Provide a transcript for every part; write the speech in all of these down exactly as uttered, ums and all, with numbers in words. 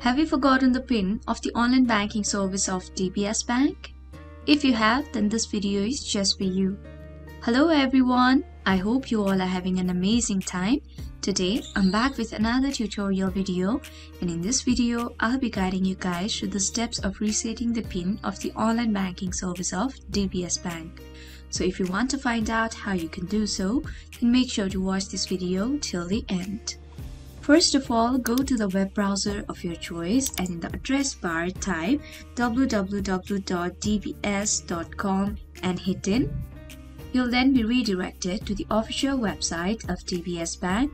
Have you forgotten the PIN of the online banking service of D B S Bank? If you have, then this video is just for you. Hello everyone, I hope you all are having an amazing time. Today, I'm back with another tutorial video, and in this video, I'll be guiding you guys through the steps of resetting the PIN of the online banking service of D B S Bank. So if you want to find out how you can do so, then make sure to watch this video till the end. First of all, go to the web browser of your choice and in the address bar type w w w dot d b s dot com and hit in. You'll then be redirected to the official website of D B S Bank.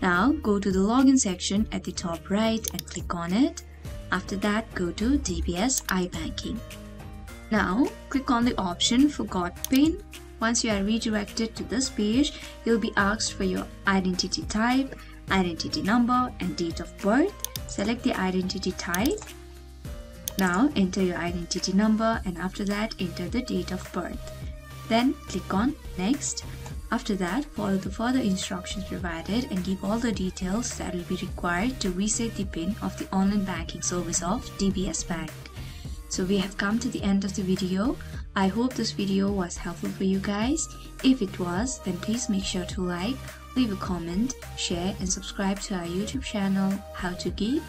Now go to the login section at the top right and click on it. After that, go to D B S iBanking. Now click on the option Forgot PIN. Once you are redirected to this page, you'll be asked for your identity type, identity number and date of birth. Select the identity type. Now enter your identity number and after that enter the date of birth. Then click on Next. After that, follow the further instructions provided and give all the details that will be required to reset the PIN of the online banking service of D B S Bank. So we have come to the end of the video. I hope this video was helpful for you guys. If it was, then please make sure to like, leave a comment, share and subscribe to our YouTube channel, How to Geek.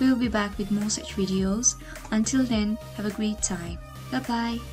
We'll be back with more such videos. Until then, have a great time. Bye bye.